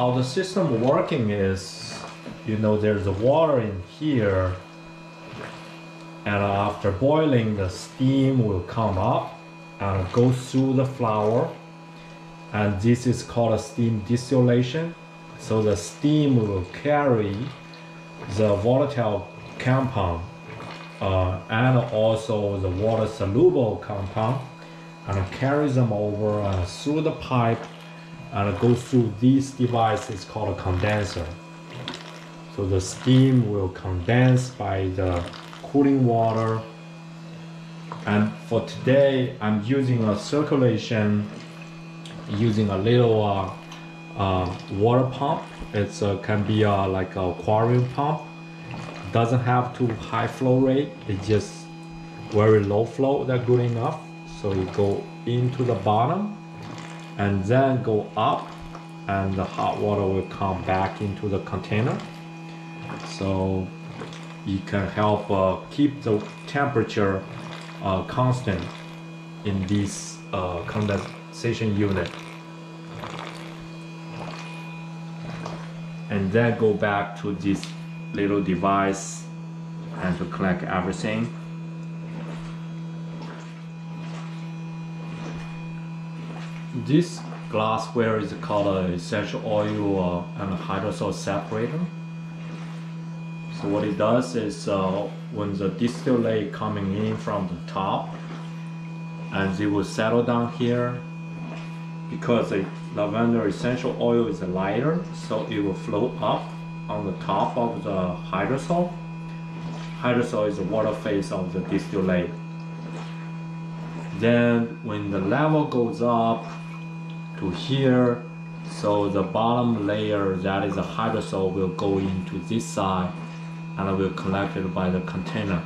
how the system working is, you know, there's water in here, and after boiling, the steam will come up and go through the flour, and this is called a steam distillation. So the steam will carry the volatile compound and also the water soluble compound and carry them over through the pipe and go through this device. It's called a condenser. So the steam will condense by the cooling water. And for today, I'm using a circulation, using a little water pump. It can be like an aquarium pump. Doesn't have too high flow rate. It's just very low flow. That's good enough. So you go into the bottom and then go up, and the hot water will come back into the container. So you can help keep the temperature constant in this condensation unit. And then go back to this little device and to collect everything. This glassware is called essential oil and hydrosol separator. So what it does is when the distillate coming in from the top, and it will settle down here, because the lavender essential oil is lighter, so it will float up on the top of the hydrosol. Hydrosol is the water phase of the distillate. Then when the level goes up to here, so the bottom layer, that is the hydrosol, will go into this side and will be collected by the container.